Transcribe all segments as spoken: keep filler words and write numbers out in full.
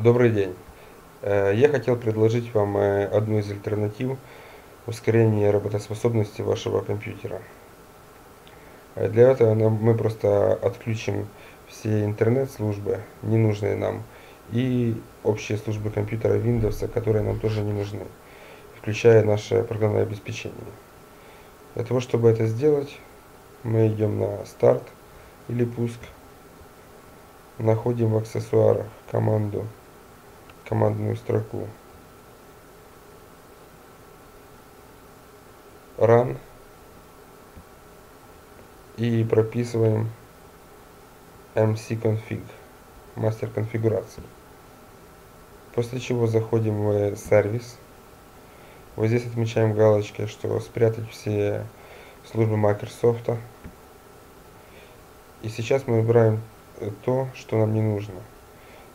Добрый день. Я хотел предложить вам одну из альтернатив ускорения работоспособности вашего компьютера. Для этого мы просто отключим все интернет-службы, ненужные нам, и общие службы компьютера Windows, которые нам тоже не нужны, включая наше программное обеспечение. Для того, чтобы это сделать, мы идем на «Старт» или «Пуск», находим в аксессуарах команду командную строку run и прописываем mcconfig, мастер конфигурации. После чего заходим в сервис. Вот здесь отмечаем галочкой, что спрятать все службы Microsoft. И сейчас мы выбираем то, что нам не нужно,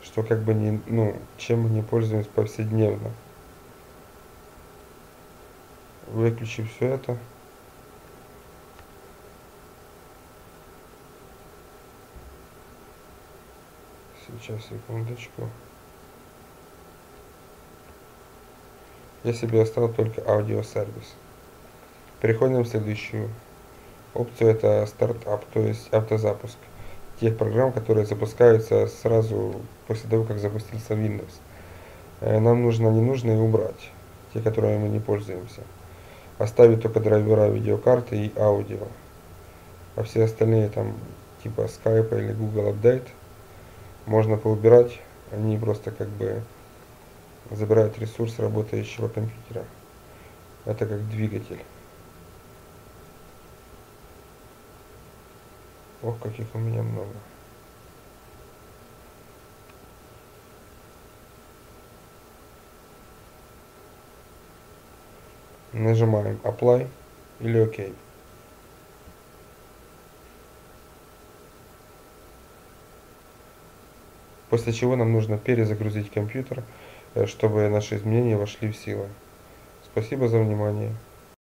что как бы не, ну, чем мы не пользуемся повседневно. Выключим все это. Сейчас, секундочку. Я себе оставил только аудиосервис. Переходим в следующую опцию, это стартап, то есть автозапуск тех программ, которые запускаются сразу после того, как запустился Windows. Нам нужно ненужные убрать, те, которые мы не пользуемся. Оставить только драйвера видеокарты и аудио. А все остальные, там типа Skype или Google Update, можно поубирать. Они просто как бы забирают ресурс работающего компьютера. Это как двигатель. Ох, каких у меня много. Нажимаем Apply или ОК. После чего нам нужно перезагрузить компьютер, чтобы наши изменения вошли в силу. Спасибо за внимание.